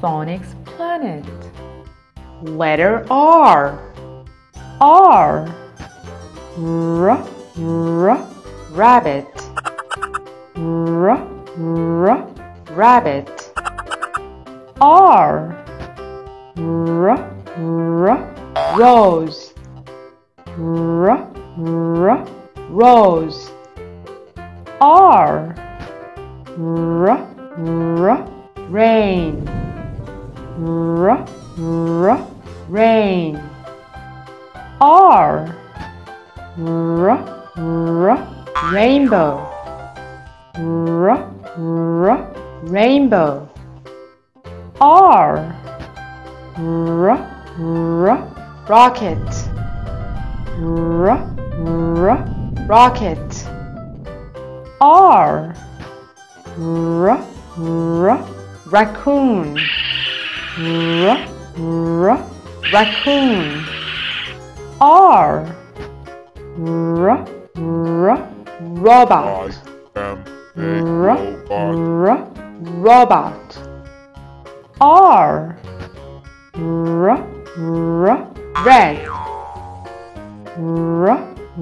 phonics planet. Letter R. R. R, r, rabbit. R, r, rabbit. R. R, r, rose. R, r, rose. R. R, r, rain. R, r, rain. R. R, r, rainbow. R, r, rainbow. R. R, r, rocket. R, r, rocket. R. R, r, raccoon. R, r, raccoon. R. R, r, robot. R, r, robot. R. R, r, red. R, r,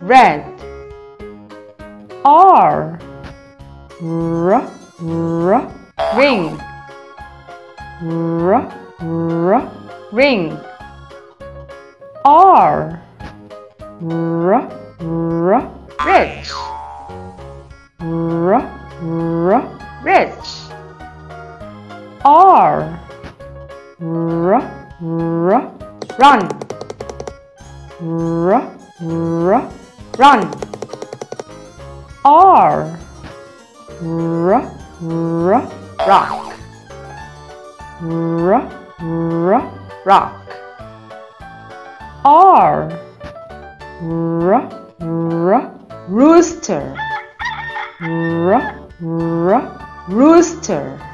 red. R. R, r, ring. R, r, ring. R. R, r, rich. R, r, rich. R. R, r, run. R, r, run. R. R, r, rock. R, r, rock. R. R, r, rooster. R, r, rooster.